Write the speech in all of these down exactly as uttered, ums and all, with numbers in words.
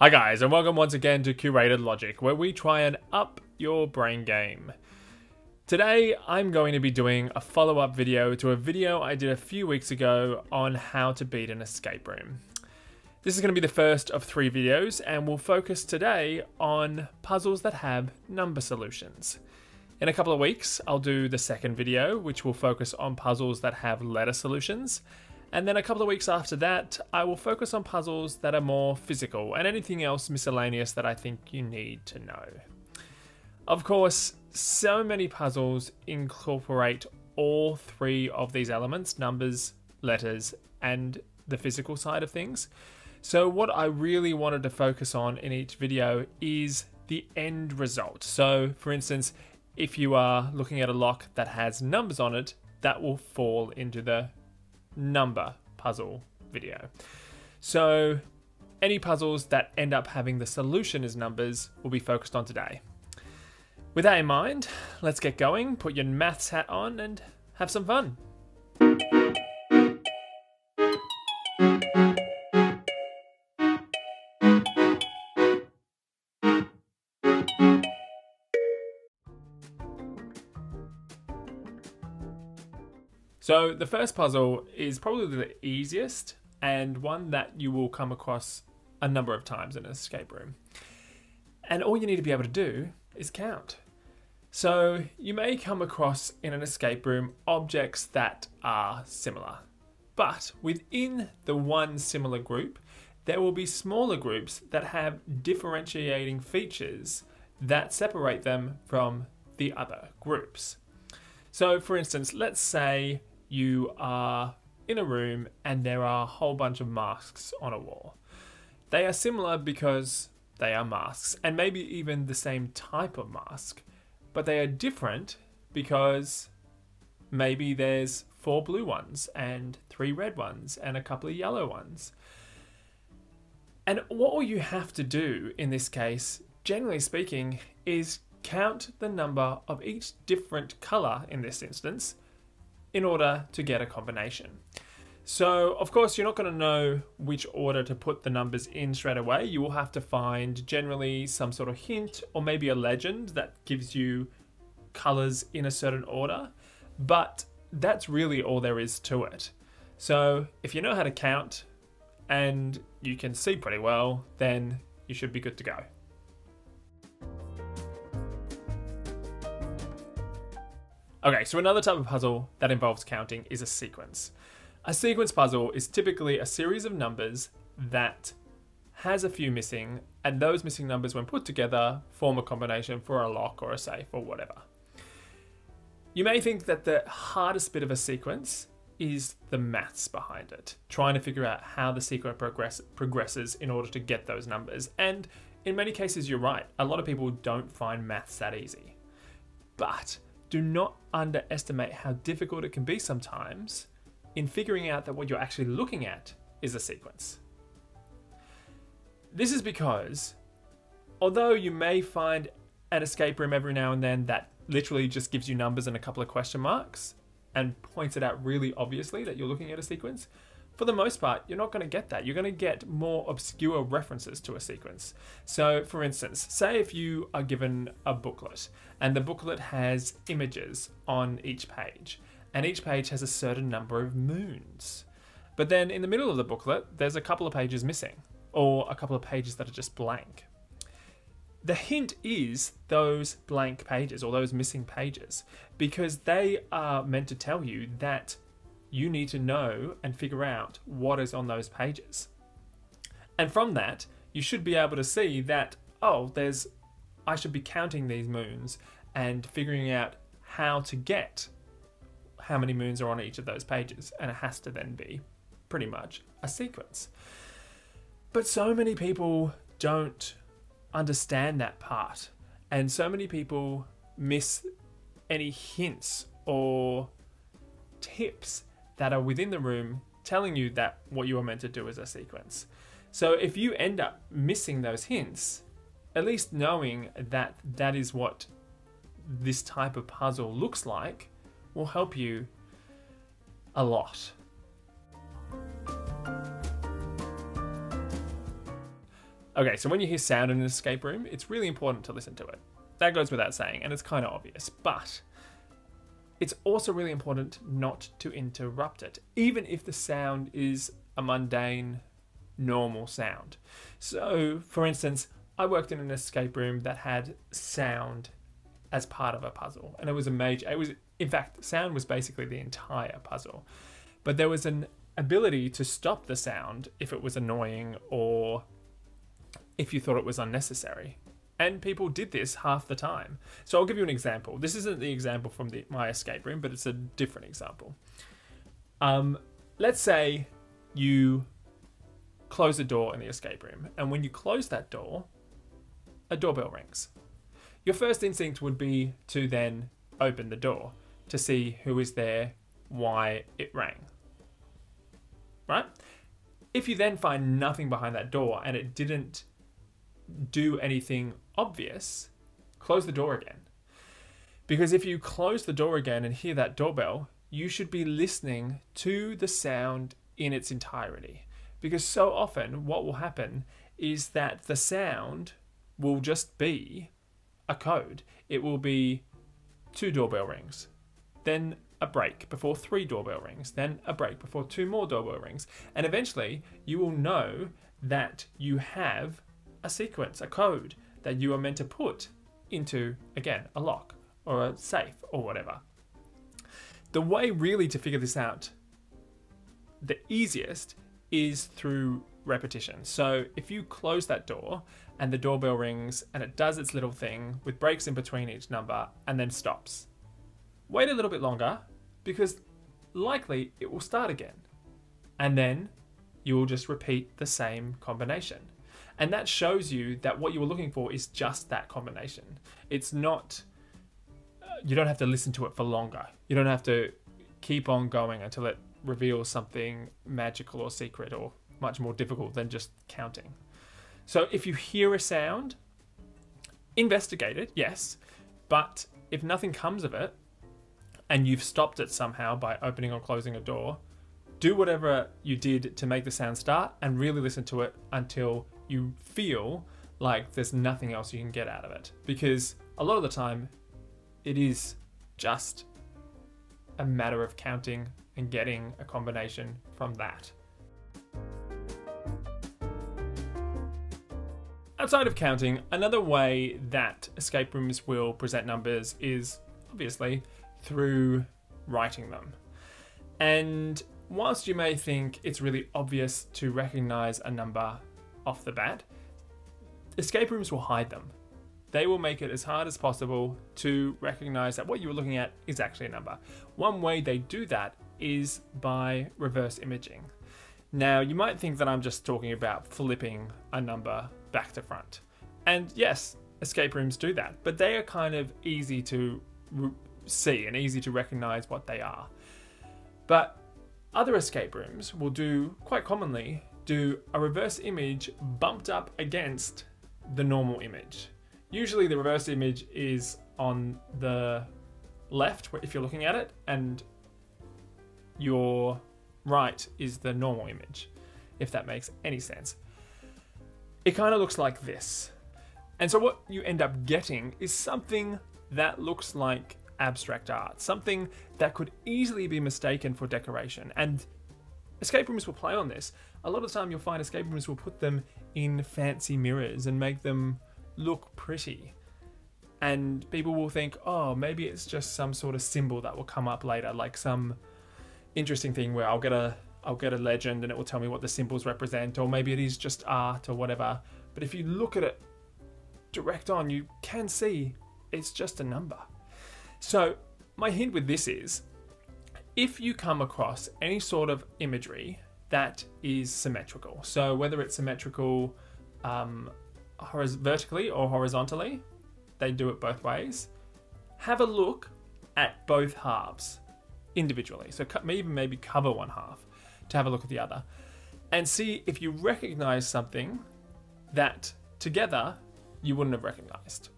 Hi guys, and welcome once again to Curated Logic, where we try and up your brain game. Today, I'm going to be doing a follow-up video to a video I did a few weeks ago on how to beat an escape room. This is going to be the first of three videos, and we'll focus today on puzzles that have number solutions. In a couple of weeks, I'll do the second video, which will focus on puzzles that have letter solutions. And then a couple of weeks after that, I will focus on puzzles that are more physical and anything else miscellaneous that I think you need to know. Of course, so many puzzles incorporate all three of these elements, numbers, letters, and the physical side of things. So what I really wanted to focus on in each video is the end result. So for instance, if you are looking at a lock that has numbers on it, that will fall into the number puzzle video. So any puzzles that end up having the solution as numbers will be focused on today. With that in mind, let's get going, put your maths hat on and have some fun. So the first puzzle is probably the easiest and one that you will come across a number of times in an escape room. And all you need to be able to do is count. So you may come across in an escape room objects that are similar, but within the one similar group, there will be smaller groups that have differentiating features that separate them from the other groups. So for instance, let's say you are in a room and there are a whole bunch of masks on a wall. They are similar because they are masks and maybe even the same type of mask, but they are different because maybe there's four blue ones and three red ones and a couple of yellow ones. And what you have to do in this case, generally speaking, is count the number of each different color in this instance, in order to get a combination. So of course you're not going to know which order to put the numbers in straight away. You will have to find generally some sort of hint or maybe a legend that gives you colors in a certain order, but that's really all there is to it. So if you know how to count and you can see pretty well, then you should be good to go. Okay, so another type of puzzle that involves counting is a sequence. A sequence puzzle is typically a series of numbers that has a few missing, and those missing numbers, when put together, form a combination for a lock or a safe or whatever. You may think that the hardest bit of a sequence is the maths behind it, trying to figure out how the sequence progress progresses in order to get those numbers. And in many cases, you're right. A lot of people don't find maths that easy. But do not underestimate how difficult it can be sometimes in figuring out that what you're actually looking at is a sequence. This is because although you may find an escape room every now and then that literally just gives you numbers and a couple of question marks and points it out really obviously that you're looking at a sequence, for the most part, you're not going to get that. You're going to get more obscure references to a sequence. So for instance, say if you are given a booklet and the booklet has images on each page and each page has a certain number of moons. But then in the middle of the booklet, there's a couple of pages missing or a couple of pages that are just blank. The hint is those blank pages or those missing pages because they are meant to tell you that you need to know and figure out what is on those pages. And from that, you should be able to see that, oh, there's, I should be counting these moons and figuring out how to get how many moons are on each of those pages. And it has to then be pretty much a sequence. But so many people don't understand that part. And so many people miss any hints or tips that are within the room telling you that what you are meant to do is a sequence. So if you end up missing those hints, at least knowing that that is what this type of puzzle looks like will help you a lot. Okay, so when you hear sound in an escape room, it's really important to listen to it. That goes without saying, and it's kind of obvious, but it's also really important not to interrupt it, even if the sound is a mundane, normal sound. So, for instance, I worked in an escape room that had sound as part of a puzzle, and it was a major, it was, in fact, sound was basically the entire puzzle, but there was an ability to stop the sound if it was annoying or if you thought it was unnecessary. And people did this half the time. So I'll give you an example. This isn't the example from the, my escape room, but it's a different example. Um, let's say you close a door in the escape room, and when you close that door, a doorbell rings. Your first instinct would be to then open the door to see who is there, why it rang, right? If you then find nothing behind that door and it didn't do anything obvious, close the door again. Because if you close the door again and hear that doorbell, you should be listening to the sound in its entirety. Because so often what will happen is that the sound will just be a code. It will be two doorbell rings, then a break before three doorbell rings, then a break before two more doorbell rings, and eventually you will know that you have a sequence, a code that you are meant to put into, again, a lock or a safe or whatever. The way really to figure this out, the easiest, is through repetition. So if you close that door and the doorbell rings and it does its little thing with breaks in between each number and then stops, wait a little bit longer, because likely it will start again. And then you will just repeat the same combination. And that shows you that what you were looking for is just that combination. It's not, uh, you don't have to listen to it for longer. You don't have to keep on going until it reveals something magical or secret or much more difficult than just counting. So if you hear a sound, investigate it, yes, but if nothing comes of it, and you've stopped it somehow by opening or closing a door, do whatever you did to make the sound start and really listen to it until you feel like there's nothing else you can get out of it. Because a lot of the time, it is just a matter of counting and getting a combination from that. Outside of counting, another way that escape rooms will present numbers is obviously through writing them. And whilst you may think it's really obvious to recognize a number off the bat, escape rooms will hide them. They will make it as hard as possible to recognize that what you were looking at is actually a number. One way they do that is by reverse imaging. Now, you might think that I'm just talking about flipping a number back to front. And yes, escape rooms do that, but they are kind of easy to see and easy to recognize what they are. But other escape rooms will do, quite commonly, do a reverse image bumped up against the normal image. Usually the reverse image is on the left if you're looking at it, and your right is the normal image, if that makes any sense. It kind of looks like this. And so what you end up getting is something that looks like abstract art, something that could easily be mistaken for decoration. And escape rooms will play on this. A lot of the time you'll find escape rooms will put them in fancy mirrors and make them look pretty. And people will think, oh, maybe it's just some sort of symbol that will come up later, like some interesting thing where I'll get a, I'll get a legend and it will tell me what the symbols represent, or maybe it is just art or whatever. But if you look at it direct on, you can see it's just a number. So my hint with this is, if you come across any sort of imagery that is symmetrical, so whether it's symmetrical um, vertically or horizontally, they do it both ways, have a look at both halves individually. So maybe, maybe cover one half to have a look at the other and see if you recognize something that together you wouldn't have recognized.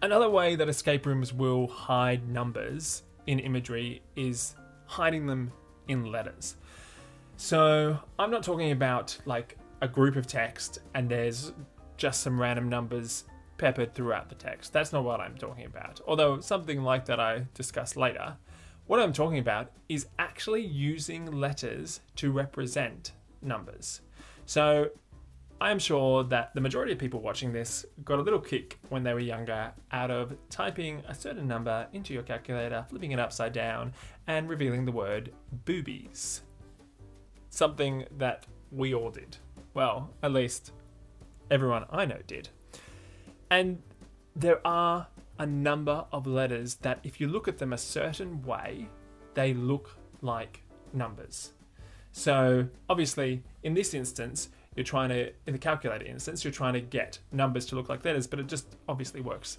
Another way that escape rooms will hide numbers in imagery is hiding them in letters. So I'm not talking about like a group of text and there's just some random numbers peppered throughout the text. That's not what I'm talking about. Although something like that I discuss later. What I'm talking about is actually using letters to represent numbers. So I'm sure that the majority of people watching this got a little kick when they were younger out of typing a certain number into your calculator, flipping it upside down, and revealing the word boobies. Something that we all did. Well, at least everyone I know did. And there are a number of letters that if you look at them a certain way, they look like numbers. So obviously in this instance, you're trying to, in the calculator instance, you're trying to get numbers to look like letters, but it just obviously works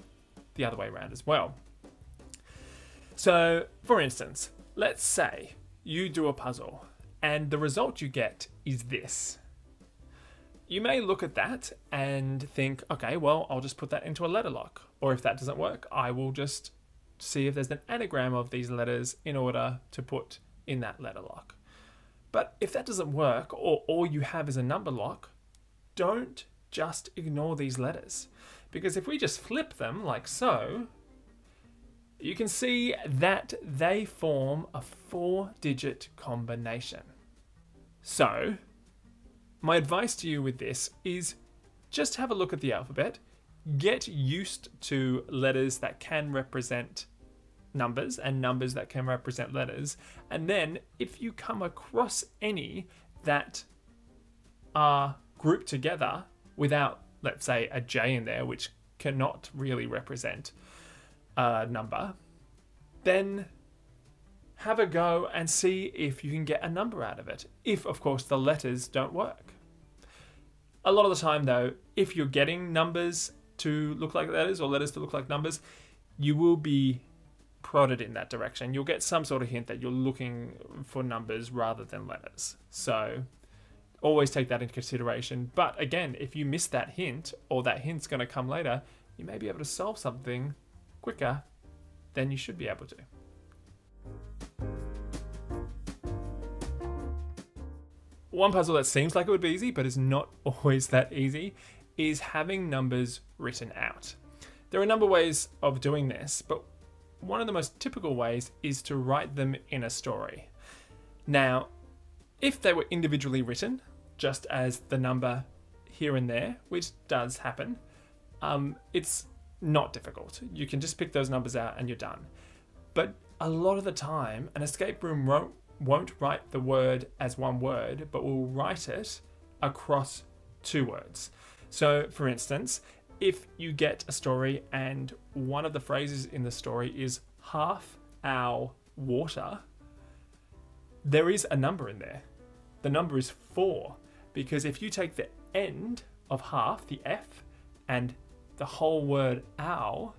the other way around as well. So for instance, let's say you do a puzzle and the result you get is this. You may look at that and think, okay, well, I'll just put that into a letter lock. Or if that doesn't work, I will just see if there's an anagram of these letters in order to put in that letter lock. But if that doesn't work, or all you have is a number lock, don't just ignore these letters. Because if we just flip them like so, you can see that they form a four-digit combination. So, my advice to you with this is just have a look at the alphabet, get used to letters that can represent numbers and numbers that can represent letters, and then if you come across any that are grouped together without, let's say, a J in there, which cannot really represent a number, then have a go and see if you can get a number out of it, if of course the letters don't work. A lot of the time though, if you're getting numbers to look like letters or letters to look like numbers, you will be prodded in that direction. You'll get some sort of hint that you're looking for numbers rather than letters. So always take that into consideration. But again, if you miss that hint, or that hint's going to come later, you may be able to solve something quicker than you should be able to. One puzzle that seems like it would be easy, but is not always that easy, is having numbers written out. There are a number of ways of doing this, but one of the most typical ways is to write them in a story. Now, if they were individually written, just as the number here and there, which does happen, um, it's not difficult. You can just pick those numbers out and you're done. But a lot of the time, an escape room won't won't write the word as one word, but will write it across two words. So for instance, if you get a story and one of the phrases in the story is half our water, there is a number in there. The number is four, because if you take the end of half, the F, and the whole word our,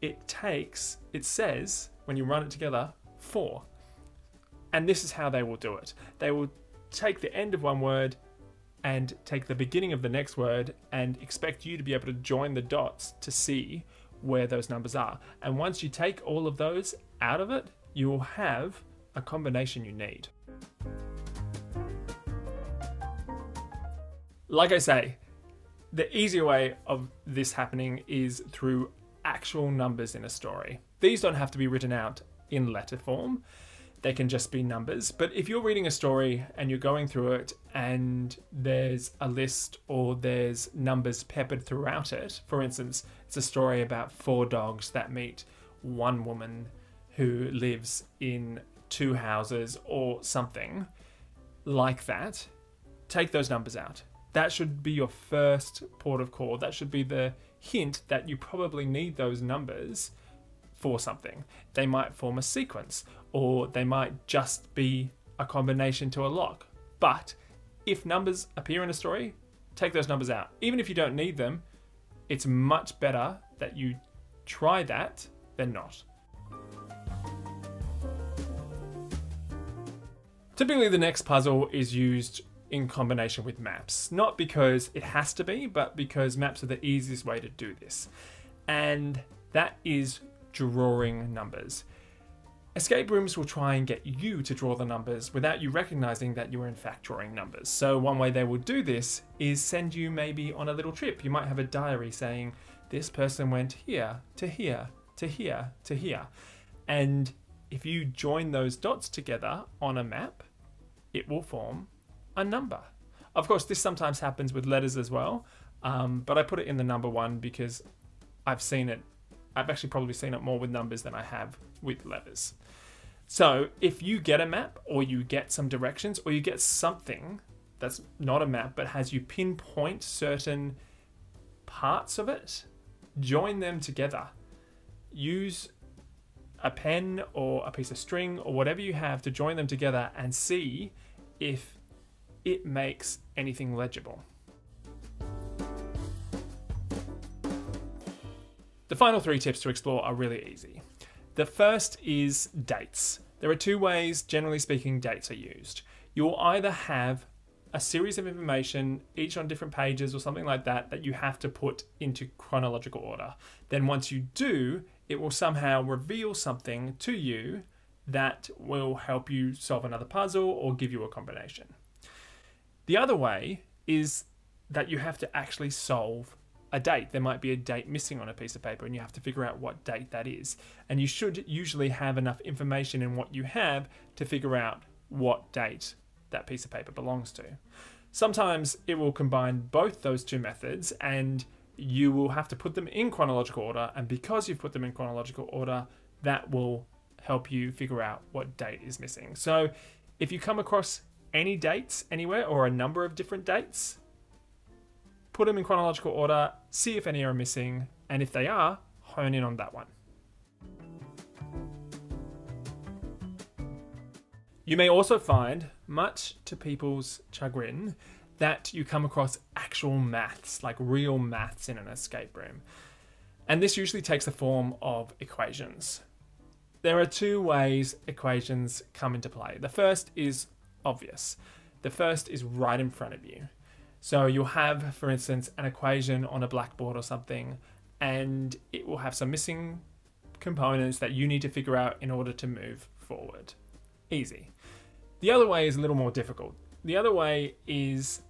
it takes, it says, when you run it together, four. And this is how they will do it. They will take the end of one word and take the beginning of the next word and expect you to be able to join the dots to see where those numbers are. And once you take all of those out of it, you will have a combination you need. Like I say, the easier way of this happening is through actual numbers in a story. These don't have to be written out in letter form. They can just be numbers. But if you're reading a story and you're going through it and there's a list or there's numbers peppered throughout it, for instance, it's a story about four dogs that meet one woman who lives in two houses or something like that, take those numbers out. That should be your first port of call. That should be the hint that you probably need those numbers for something. They might form a sequence, or they might just be a combination to a lock. But if numbers appear in a story, take those numbers out. Even if you don't need them, it's much better that you try that than not. Typically, the next puzzle is used in combination with maps, not because it has to be, but because maps are the easiest way to do this. And that is drawing numbers. Escape rooms will try and get you to draw the numbers without you recognizing that you are in fact drawing numbers. So one way they will do this is send you maybe on a little trip. You might have a diary saying, this person went here, to here, to here, to here. And if you join those dots together on a map, it will form a number. Of course, this sometimes happens with letters as well, um, but I put it in the number one because I've seen it, I've actually probably seen it more with numbers than I have with letters. So if you get a map, or you get some directions, or you get something that's not a map but has you pinpoint certain parts of it, join them together. Use a pen or a piece of string or whatever you have to join them together and see if it makes anything legible. The final three tips to explore are really easy. The first is dates. There are two ways, generally speaking, dates are used. You'll either have a series of information, each on different pages or something like that, that you have to put into chronological order. Then once you do, it will somehow reveal something to you that will help you solve another puzzle or give you a combination. The other way is that you have to actually solve a date. There might be a date missing on a piece of paper and you have to figure out what date that is. And you should usually have enough information in what you have to figure out what date that piece of paper belongs to. Sometimes it will combine both those two methods and you will have to put them in chronological order, and because you've put them in chronological order, that will help you figure out what date is missing. So if you come across any dates anywhere or a number of different dates, put them in chronological order, see if any are missing, and if they are, hone in on that one. You may also find, much to people's chagrin, that you come across actual maths, like real maths in an escape room. And this usually takes the form of equations. There are two ways equations come into play. The first is obvious. The first is right in front of you. So you'll have, for instance, an equation on a blackboard or something, and it will have some missing components that you need to figure out in order to move forward. Easy. The other way is a little more difficult. The other way is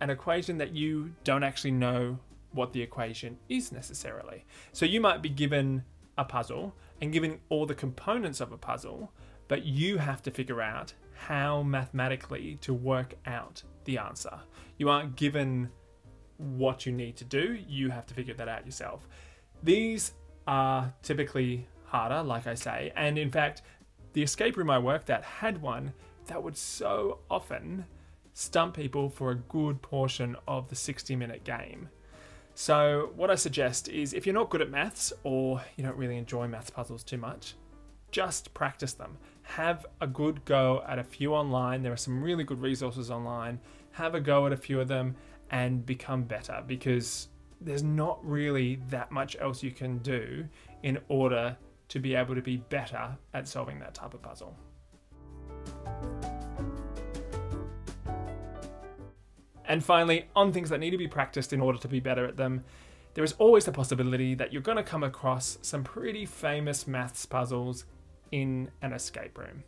an equation that you don't actually know what the equation is necessarily. So you might be given a puzzle and given all the components of a puzzle, but you have to figure out how mathematically to work out the answer. You aren't given what you need to do, you have to figure that out yourself. These are typically harder, like I say, and in fact, the escape room I worked at had one that would so often stump people for a good portion of the sixty minute game. So what I suggest is, if you're not good at maths or you don't really enjoy maths puzzles too much, just practice them. Have a good go at a few online. There are some really good resources online. Have a go at a few of them and become better, because there's not really that much else you can do in order to be able to be better at solving that type of puzzle. And finally, on things that need to be practiced in order to be better at them, there is always the possibility that you're going to come across some pretty famous maths puzzles in an escape room.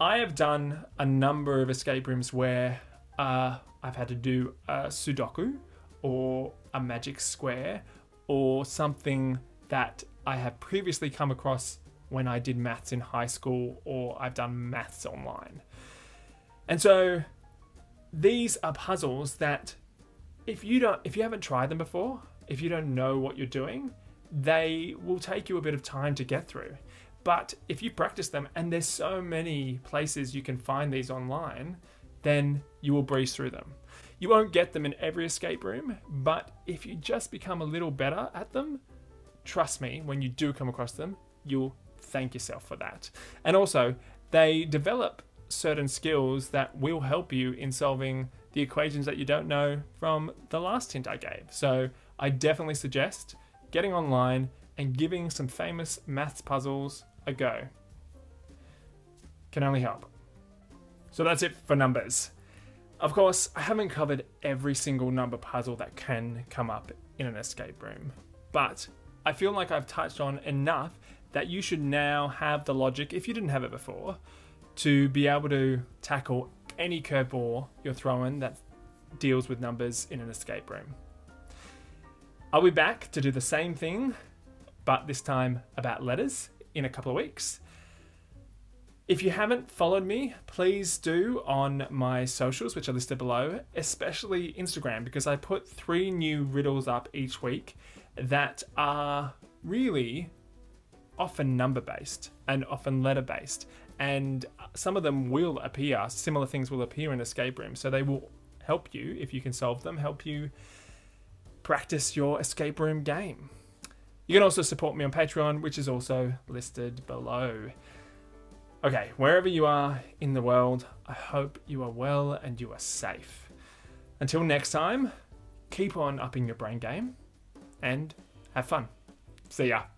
I have done a number of escape rooms where uh, I've had to do a Sudoku or a magic square or something that I have previously come across when I did maths in high school, or I've done maths online. And so these are puzzles that if you don't, if you haven't tried them before, if you don't know what you're doing, they will take you a bit of time to get through. But if you practice them, and there's so many places you can find these online, then you will breeze through them. You won't get them in every escape room, but if you just become a little better at them, trust me, when you do come across them, you'll thank yourself for that. And also, they develop certain skills that will help you in solving the equations that you don't know from the last hint I gave. So I definitely suggest getting online and giving some famous maths puzzles a go. Can only help. So that's it for numbers. Of course, I haven't covered every single number puzzle that can come up in an escape room, but I feel like I've touched on enough that you should now have the logic, if you didn't have it before, to be able to tackle any curveball you're throwing that deals with numbers in an escape room. I'll be back to do the same thing, but this time about letters in a couple of weeks. If you haven't followed me, please do on my socials, which are listed below, especially Instagram, because I put three new riddles up each week that are really often number-based and often letter-based. And some of them will appear, similar things will appear in escape rooms. So they will help you, if you can solve them, help you practice your escape room game. You can also support me on Patreon, which is also listed below. Okay, wherever you are in the world, I hope you are well and you are safe. Until next time, keep on upping your brain game and have fun. See ya.